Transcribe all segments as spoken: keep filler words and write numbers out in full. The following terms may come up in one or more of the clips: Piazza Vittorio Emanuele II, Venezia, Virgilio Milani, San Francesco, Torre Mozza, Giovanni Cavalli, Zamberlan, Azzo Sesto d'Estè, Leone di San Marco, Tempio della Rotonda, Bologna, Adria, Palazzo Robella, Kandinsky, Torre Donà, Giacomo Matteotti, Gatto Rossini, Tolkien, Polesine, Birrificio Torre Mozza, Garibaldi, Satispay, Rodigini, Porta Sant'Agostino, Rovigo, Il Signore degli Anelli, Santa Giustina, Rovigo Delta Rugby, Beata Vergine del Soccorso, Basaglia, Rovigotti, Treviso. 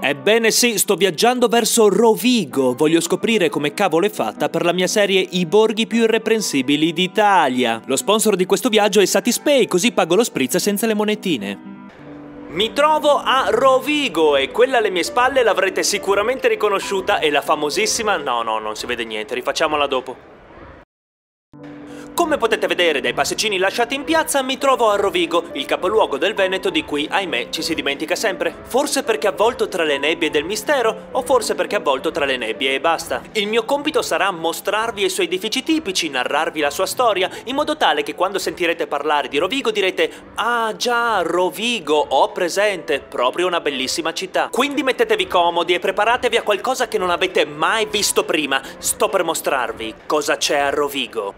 Ebbene sì, sto viaggiando verso Rovigo, voglio scoprire come cavolo è fatta per la mia serie I borghi più irreprensibili d'Italia. Lo sponsor di questo viaggio è Satispay, così pago lo spritz senza le monetine. Mi trovo a Rovigo e quella alle mie spalle l'avrete sicuramente riconosciuta è la famosissima... No, no, non si vede niente, rifacciamola dopo. Come potete vedere dai passeggini lasciati in piazza, mi trovo a Rovigo, il capoluogo del Veneto di cui, ahimè, ci si dimentica sempre. Forse perché avvolto tra le nebbie del mistero, o forse perché avvolto tra le nebbie e basta. Il mio compito sarà mostrarvi i suoi edifici tipici, narrarvi la sua storia, in modo tale che quando sentirete parlare di Rovigo direte «Ah già, Rovigo, ho presente, proprio una bellissima città». Quindi mettetevi comodi e preparatevi a qualcosa che non avete mai visto prima. Sto per mostrarvi cosa c'è a Rovigo.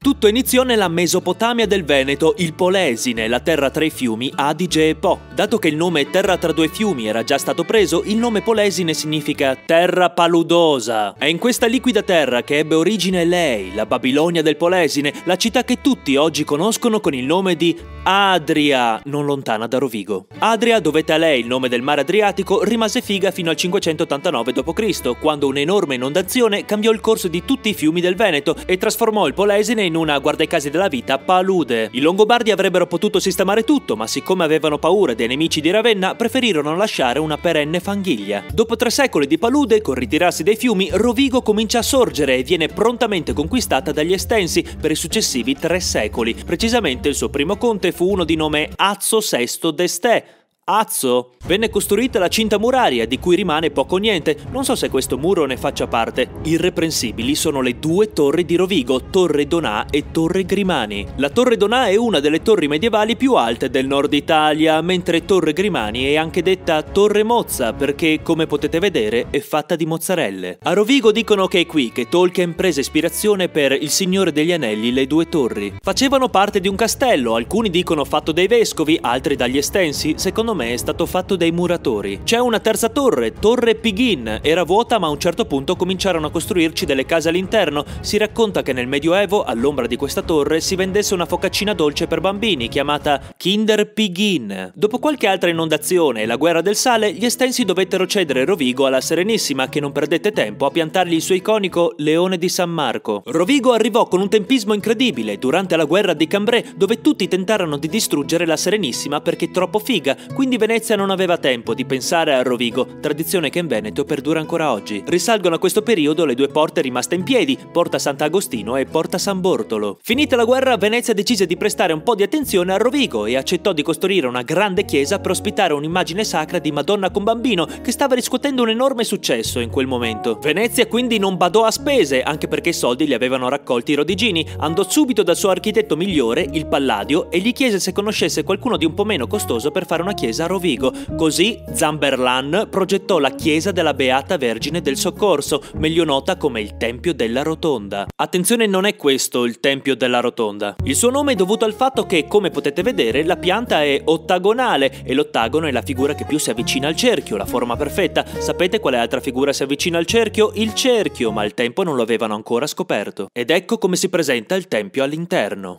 Tutto iniziò nella Mesopotamia del Veneto, il Polesine, la terra tra i fiumi Adige e Po. Dato che il nome terra tra due fiumi era già stato preso, il nome Polesine significa terra paludosa. È in questa liquida terra che ebbe origine lei, la Babilonia del Polesine, la città che tutti oggi conoscono con il nome di Adria, non lontana da Rovigo. Adria, dovete a lei il nome del mare Adriatico, rimase figa fino al cinquecentottantanove dopo Cristo, quando un'enorme inondazione cambiò il corso di tutti i fiumi del Veneto e trasformò il Polesine in in una, guarda i casi della vita, palude. I Longobardi avrebbero potuto sistemare tutto, ma siccome avevano paura dei nemici di Ravenna, preferirono lasciare una perenne fanghiglia. Dopo tre secoli di palude, col ritirarsi dei fiumi, Rovigo comincia a sorgere e viene prontamente conquistata dagli Estensi per i successivi tre secoli. Precisamente il suo primo conte fu uno di nome Azzo Sesto d'Estè. Azzo. Venne costruita la cinta muraria, di cui rimane poco o niente, non so se questo muro ne faccia parte. Irreprensibili sono le due torri di Rovigo, Torre Donà e Torre Grimani. La Torre Donà è una delle torri medievali più alte del nord Italia, mentre Torre Grimani è anche detta Torre Mozza, perché, come potete vedere, è fatta di mozzarelle. A Rovigo dicono che è qui che Tolkien prese ispirazione per Il Signore degli Anelli, le due torri. Facevano parte di un castello, alcuni dicono fatto dai vescovi, altri dagli estensi, secondo me è stato fatto dai muratori. C'è una terza torre, Torre Pighin, era vuota ma a un certo punto cominciarono a costruirci delle case all'interno. Si racconta che nel Medioevo, all'ombra di questa torre, si vendesse una focaccina dolce per bambini chiamata Inder Piggin. Dopo qualche altra inondazione e la guerra del sale, gli estensi dovettero cedere Rovigo alla Serenissima, che non perdette tempo a piantargli il suo iconico Leone di San Marco. Rovigo arrivò con un tempismo incredibile durante la guerra di Cambrai, dove tutti tentarono di distruggere la Serenissima perché è troppo figa, quindi Quindi Venezia non aveva tempo di pensare a Rovigo, tradizione che in Veneto perdura ancora oggi. Risalgono a questo periodo le due porte rimaste in piedi, Porta Sant'Agostino e Porta San Bortolo. Finita la guerra, Venezia decise di prestare un po' di attenzione a Rovigo e accettò di costruire una grande chiesa per ospitare un'immagine sacra di Madonna con bambino, che stava riscuotendo un enorme successo in quel momento. Venezia quindi non badò a spese, anche perché i soldi li avevano raccolti i Rodigini. Andò subito dal suo architetto migliore, il Palladio, e gli chiese se conoscesse qualcuno di un po' meno costoso per fare una chiesa a Rovigo. Così Zamberlan progettò la chiesa della Beata Vergine del Soccorso, meglio nota come il Tempio della Rotonda. Attenzione, non è questo il Tempio della Rotonda. Il suo nome è dovuto al fatto che, come potete vedere, la pianta è ottagonale e l'ottagono è la figura che più si avvicina al cerchio, la forma perfetta. Sapete quale altra figura si avvicina al cerchio? Il cerchio, ma al tempo non lo avevano ancora scoperto. Ed ecco come si presenta il tempio all'interno.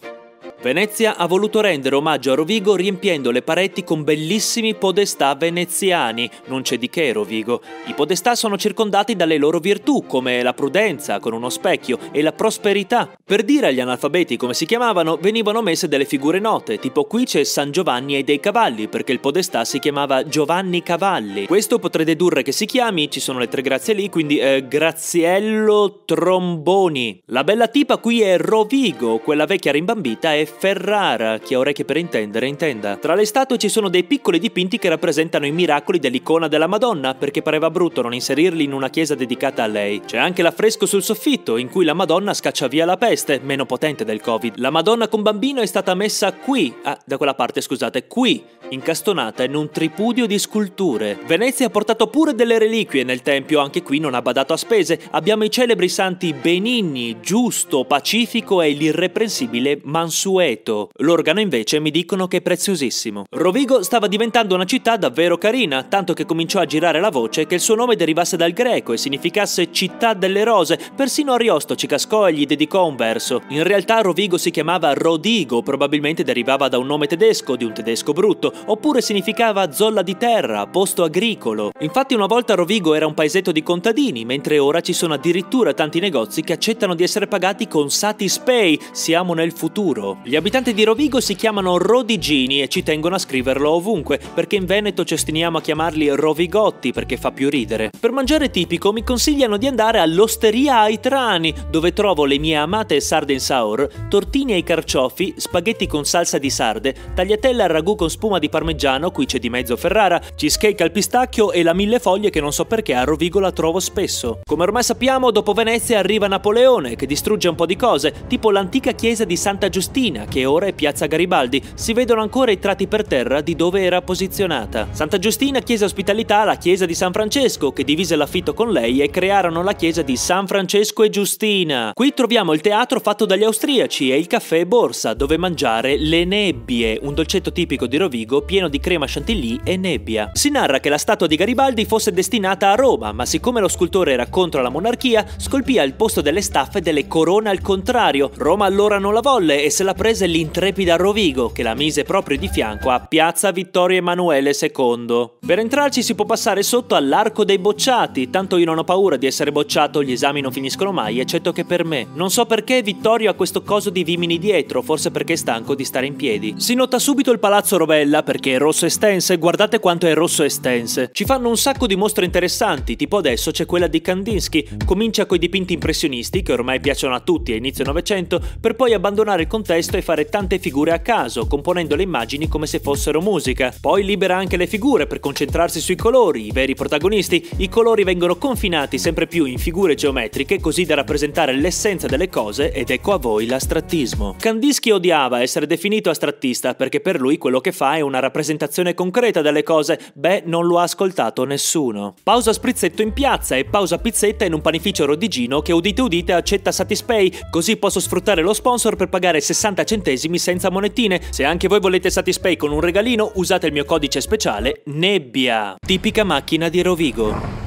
Venezia ha voluto rendere omaggio a Rovigo riempiendo le pareti con bellissimi podestà veneziani, non c'è di che Rovigo. I podestà sono circondati dalle loro virtù, come la prudenza, con uno specchio, e la prosperità. Per dire agli analfabeti come si chiamavano, venivano messe delle figure note, tipo qui c'è San Giovanni e dei Cavalli, perché il podestà si chiamava Giovanni Cavalli. Questo potrei dedurre che si chiami, ci sono le tre grazie lì, quindi eh, Graziello Tromboni. La bella tipa qui è Rovigo, quella vecchia rimbambita è Ferrara, chi ha orecchie per intendere intenda. Tra le statue ci sono dei piccoli dipinti che rappresentano i miracoli dell'icona della Madonna, perché pareva brutto non inserirli in una chiesa dedicata a lei. C'è anche l'affresco sul soffitto in cui la Madonna scaccia via la peste, meno potente del Covid. La Madonna con bambino è stata messa qui, ah, da quella parte scusate, qui, incastonata in un tripudio di sculture. Venezia ha portato pure delle reliquie nel tempio, anche qui non ha badato a spese. Abbiamo i celebri santi Benigni, Giusto, Pacifico e l'irreprensibile Mansueto. irrequieto, l'organo invece mi dicono che è preziosissimo. Rovigo stava diventando una città davvero carina, tanto che cominciò a girare la voce che il suo nome derivasse dal greco e significasse città delle rose, persino Ariosto ci cascò e gli dedicò un verso. In realtà Rovigo si chiamava Rodigo, probabilmente derivava da un nome tedesco, di un tedesco brutto, oppure significava zolla di terra, posto agricolo. Infatti una volta Rovigo era un paesetto di contadini, mentre ora ci sono addirittura tanti negozi che accettano di essere pagati con Satispay, siamo nel futuro. Gli abitanti di Rovigo si chiamano Rodigini e ci tengono a scriverlo ovunque, perché in Veneto ci ostiniamo a chiamarli Rovigotti perché fa più ridere. Per mangiare tipico mi consigliano di andare all'Osteria ai Trani, dove trovo le mie amate sarde in saor, tortini ai carciofi, spaghetti con salsa di sarde, tagliatelle al ragù con spuma di parmigiano, qui c'è di mezzo Ferrara, cheesecake al pistacchio e la millefoglie che non so perché a Rovigo la trovo spesso. Come ormai sappiamo, dopo Venezia arriva Napoleone che distrugge un po' di cose, tipo l'antica chiesa di Santa Giustina, che ora è piazza Garibaldi, si vedono ancora i tratti per terra di dove era posizionata. Santa Giustina chiese ospitalità alla chiesa di San Francesco, che divise l'affitto con lei e crearono la chiesa di San Francesco e Giustina. Qui troviamo il teatro fatto dagli austriaci e il caffè Borsa, dove mangiare le nebbie, un dolcetto tipico di Rovigo pieno di crema chantilly e nebbia. Si narra che la statua di Garibaldi fosse destinata a Roma, ma siccome lo scultore era contro la monarchia, scolpì al posto delle staffe delle corone al contrario. Roma allora non la volle e se la prese l'intrepida Rovigo, che la mise proprio di fianco a Piazza Vittorio Emanuele secondo. Per entrarci si può passare sotto all'Arco dei Bocciati, tanto io non ho paura di essere bocciato, gli esami non finiscono mai, eccetto che per me. Non so perché Vittorio ha questo coso di vimini dietro, forse perché è stanco di stare in piedi. Si nota subito il Palazzo Robella perché è rosso estense, guardate quanto è rosso estense. Ci fanno un sacco di mostre interessanti, tipo adesso c'è quella di Kandinsky, comincia coi dipinti impressionisti che ormai piacciono a tutti a inizio Novecento, per poi abbandonare il contesto e fare tante figure a caso, componendo le immagini come se fossero musica. Poi libera anche le figure per concentrarsi sui colori, i veri protagonisti. I colori vengono confinati sempre più in figure geometriche, così da rappresentare l'essenza delle cose, ed ecco a voi l'astrattismo. Kandinsky odiava essere definito astrattista perché per lui quello che fa è una rappresentazione concreta delle cose, beh non lo ha ascoltato nessuno. Pausa sprizzetto in piazza e pausa pizzetta in un panificio rodigino che udite udite accetta Satispay, così posso sfruttare lo sponsor per pagare sessanta centesimi senza monetine. Se anche voi volete Satispay con un regalino usate il mio codice speciale nebbia. Tipica macchina di Rovigo.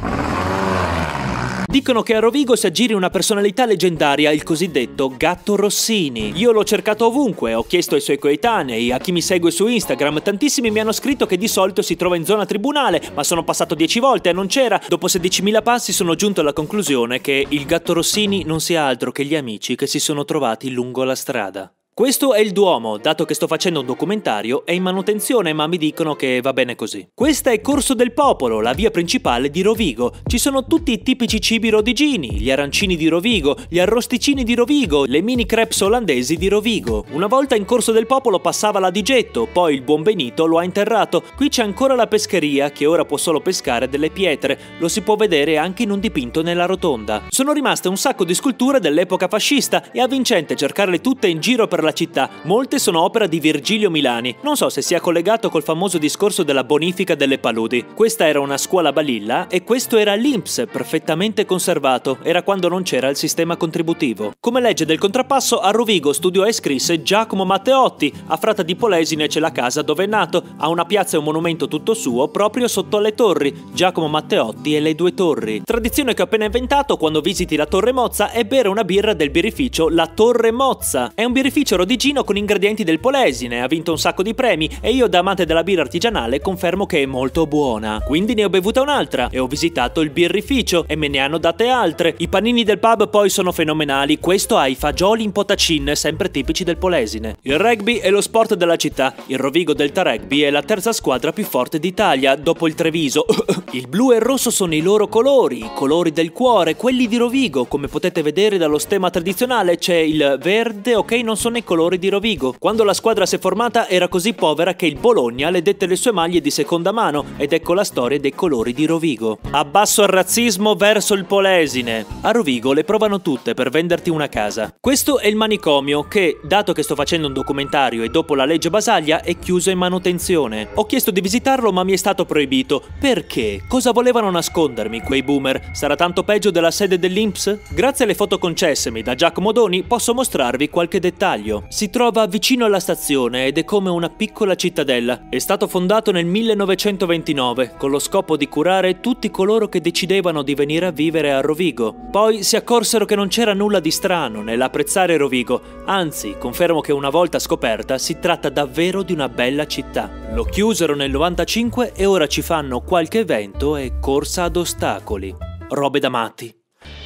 Dicono che a Rovigo si aggiri una personalità leggendaria, il cosiddetto Gatto Rossini. Io l'ho cercato ovunque, ho chiesto ai suoi coetanei, a chi mi segue su Instagram, tantissimi mi hanno scritto che di solito si trova in zona tribunale, ma sono passato dieci volte e non c'era. Dopo sedicimila passi sono giunto alla conclusione che il Gatto Rossini non sia altro che gli amici che si sono trovati lungo la strada. Questo è il Duomo, dato che sto facendo un documentario, è in manutenzione ma mi dicono che va bene così. Questa è Corso del Popolo, la via principale di Rovigo. Ci sono tutti i tipici cibi rodigini, gli arancini di Rovigo, gli arrosticini di Rovigo, le mini crepes olandesi di Rovigo. Una volta in Corso del Popolo passava la Digetto, poi il buon Benito lo ha interrato. Qui c'è ancora la pescheria che ora può solo pescare delle pietre, lo si può vedere anche in un dipinto nella rotonda. Sono rimaste un sacco di sculture dell'epoca fascista e avvincente cercarle tutte in giro per la città, molte sono opera di Virgilio Milani, non so se sia collegato col famoso discorso della bonifica delle paludi. Questa era una scuola balilla e questo era l'I N P S perfettamente conservato, era quando non c'era il sistema contributivo. Come legge del contrappasso a Rovigo studiò e scrisse Giacomo Matteotti, a Frata di Polesine c'è la casa dove è nato, ha una piazza e un monumento tutto suo proprio sotto alle torri, Giacomo Matteotti e le due torri. Tradizione che ho appena inventato quando visiti la Torre Mozza è bere una birra del birrificio la Torre Mozza, è un birrificio rodigino con ingredienti del Polesine, ha vinto un sacco di premi e io da amante della birra artigianale confermo che è molto buona. Quindi ne ho bevuta un'altra e ho visitato il birrificio e me ne hanno date altre. I panini del pub poi sono fenomenali, questo ha i fagioli in potacin, sempre tipici del Polesine. Il rugby è lo sport della città, il Rovigo Delta Rugby è la terza squadra più forte d'Italia, dopo il Treviso. Il blu e il rosso sono i loro colori, i colori del cuore, quelli di Rovigo, come potete vedere dallo stemma tradizionale c'è il verde, ok non sono i colori di Rovigo. Quando la squadra si è formata era così povera che il Bologna le dette le sue maglie di seconda mano ed ecco la storia dei colori di Rovigo. Abbasso il razzismo verso il Polesine. A Rovigo le provano tutte per venderti una casa. Questo è il manicomio che, dato che sto facendo un documentario e dopo la legge Basaglia, è chiuso in manutenzione. Ho chiesto di visitarlo ma mi è stato proibito. Perché? Cosa volevano nascondermi quei boomer? Sarà tanto peggio della sede dell'I N P S? Grazie alle foto concessemi da Giacomo Doni posso mostrarvi qualche dettaglio. Tempio. Si trova vicino alla stazione ed è come una piccola cittadella. È stato fondato nel millenovecentoventinove con lo scopo di curare tutti coloro che decidevano di venire a vivere a Rovigo. Poi si accorsero che non c'era nulla di strano nell'apprezzare Rovigo, anzi confermo che una volta scoperta si tratta davvero di una bella città. Lo chiusero nel novantacinque e ora ci fanno qualche evento e corsa ad ostacoli. Robe da matti.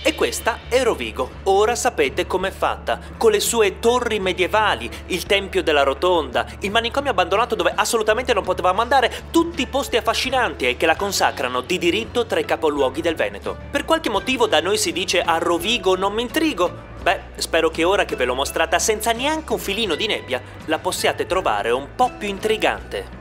E questa è Rovigo, ora sapete com'è fatta, con le sue torri medievali, il Tempio della Rotonda, il manicomio abbandonato dove assolutamente non potevamo andare, tutti i posti affascinanti e che la consacrano di diritto tra i capoluoghi del Veneto. Per qualche motivo da noi si dice a Rovigo non mi intrigo. Beh, spero che ora che ve l'ho mostrata senza neanche un filino di nebbia, la possiate trovare un po' più intrigante.